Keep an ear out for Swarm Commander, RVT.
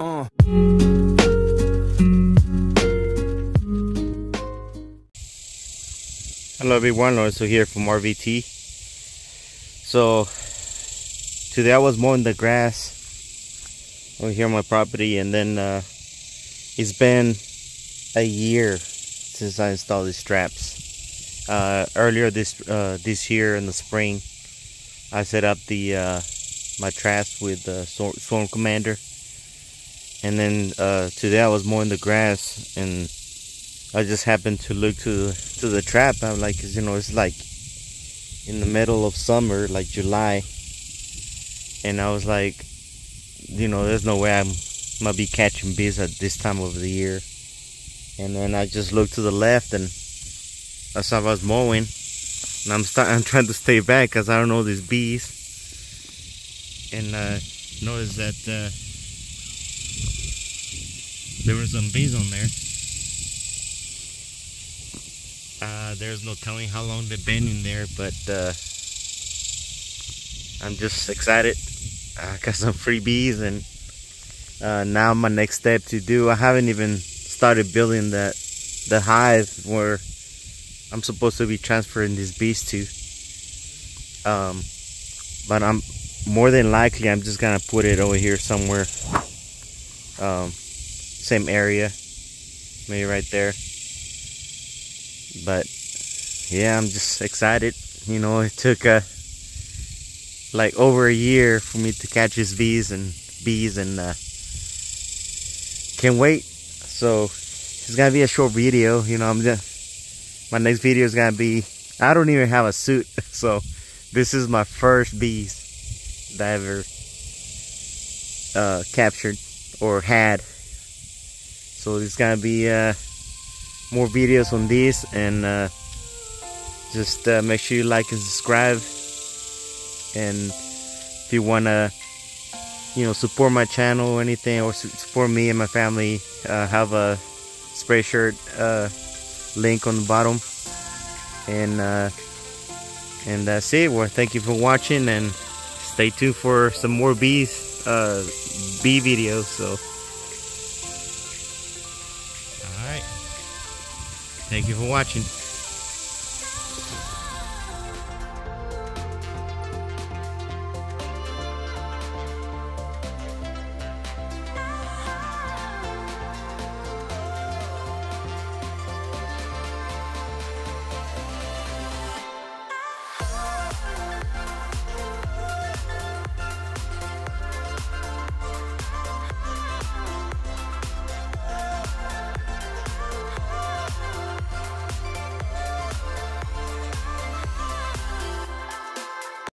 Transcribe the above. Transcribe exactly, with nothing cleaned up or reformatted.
Uh. Hello everyone, Lorenzo here from R V T. So today I was mowing the grass over here on my property, and then uh, it's been a year since I installed these straps. Uh, earlier this uh, this year in the spring, I set up the uh, my traps with the Swarm Commander, and then uh, today I was mowing the grass and I just happened to look to to the trap. I'm like, cause, you know, it's like in the middle of summer, like July, and I was like, you know, there's no way I'm gonna be catching bees at this time of the year. And then I just looked to the left, and as I was mowing, and I'm start, I'm trying to stay back, cause I don't know these bees, and uh, noticed that uh, there were some bees on there. Uh, there's no telling how long they've been in there, but uh, I'm just excited. I got some freebies, and uh, now my next step to do. I haven't even started building that the hive where I'm supposed to be transferring these bees to. Um, but I'm more than likely I'm just gonna put it over here somewhere, um, same area, maybe right there. But yeah, I'm just excited. You know, it took uh, like over a year for me to catch these bees and bees, and uh, can't wait. So it's gonna be a short video. You know, I'm just, my next video is gonna be, I don't even have a suit, so this is my first bees that I ever uh, captured or had. So it's gonna be Uh, more videos on this, and uh, just uh, make sure you like and subscribe, and if you want to, you know, support my channel or anything, or su support me and my family, uh, have a spray shirt uh, link on the bottom, and uh, and that's it. Well, thank you for watching, and stay tuned for some more bees uh, bee videos. So thank you for watching.